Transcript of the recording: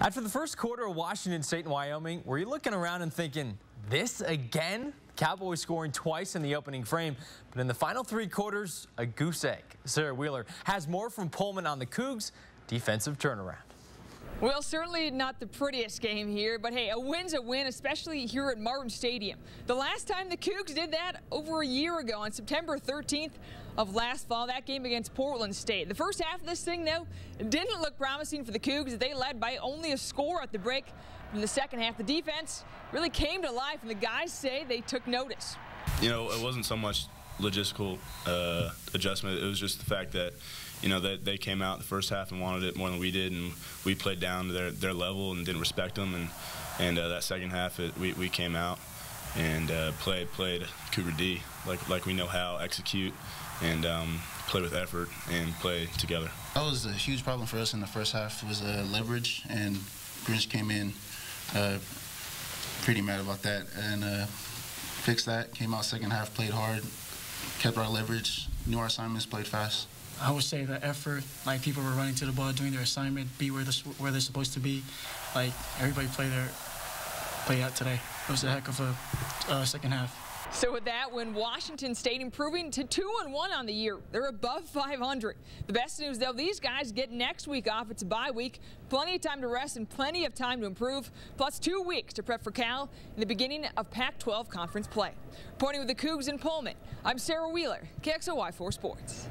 After the first quarter of Washington State and Wyoming, were you looking around and thinking, this again? Cowboys scoring twice in the opening frame, but in the final three quarters, a goose egg. Sarah Wheeler has more from Pullman on the Cougs' defensive turnaround. Well, certainly not the prettiest game here, but hey, a win's a win, especially here at Martin Stadium. The last time the Cougs did that, over a year ago, on September 13th of last fall, that game against Portland State. The first half of this thing, though, didn't look promising for the Cougs. They led by only a score at the break. In the second half, the defense really came to life, and the guys say they took notice. You know, it wasn't so much logistical adjustment. It was just the fact that, you know, they came out the first half and wanted it more than we did, and we played down to their level and didn't respect them. And that second half, we came out and played Cougar D like we know how, execute and play with effort and play together. That was a huge problem for us in the first half. Was leverage, and Grinch came in pretty mad about that and fixed that. Came out second half, played hard, kept our leverage, knew our assignments, played fast. I would say the effort, like people were running to the ball, doing their assignment, be where they're supposed to be. Like everybody play out today. It was a heck of a second half. So with that win, Washington State improving to 2-1 on the year. They're above 500. The best news, though, these guys get next week off. It's a bye week. Plenty of time to rest and plenty of time to improve, plus 2 weeks to prep for Cal in the beginning of Pac-12 conference play. Reporting with the Cougs in Pullman, I'm Sarah Wheeler, KXLY4 Sports.